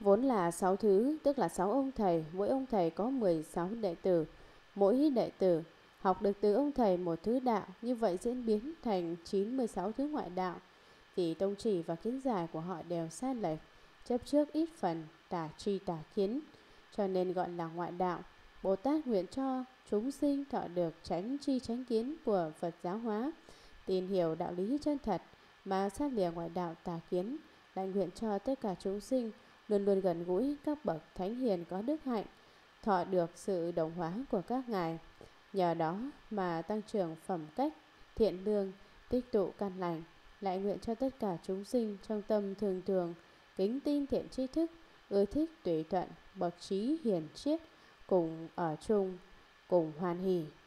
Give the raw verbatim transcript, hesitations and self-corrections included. vốn là sáu thứ, tức là sáu ông thầy, mỗi ông thầy có mười sáu đệ tử. Mỗi đệ tử học được từ ông thầy một thứ đạo, như vậy diễn biến thành chín mươi sáu thứ ngoại đạo, thì tông chỉ và kiến giải của họ đều sai lệch, chấp trước ít phần, tả tri tả kiến, cho nên gọi là ngoại đạo. Bồ Tát nguyện cho chúng sinh thọ được tránh tri tránh kiến của Phật giáo hóa, tin hiểu đạo lý chân thật mà sát lìa ngoại đạo tà kiến, lại nguyện cho tất cả chúng sinh luôn luôn gần gũi các bậc thánh hiền có đức hạnh, thọ được sự đồng hóa của các ngài, nhờ đó mà tăng trưởng phẩm cách thiện lương, tích tụ căn lành. Lại nguyện cho tất cả chúng sinh trong tâm thường thường kính tin thiện tri thức, ưa thích tùy thuận bậc trí hiền triết, cùng ở chung, cùng hoan hỷ.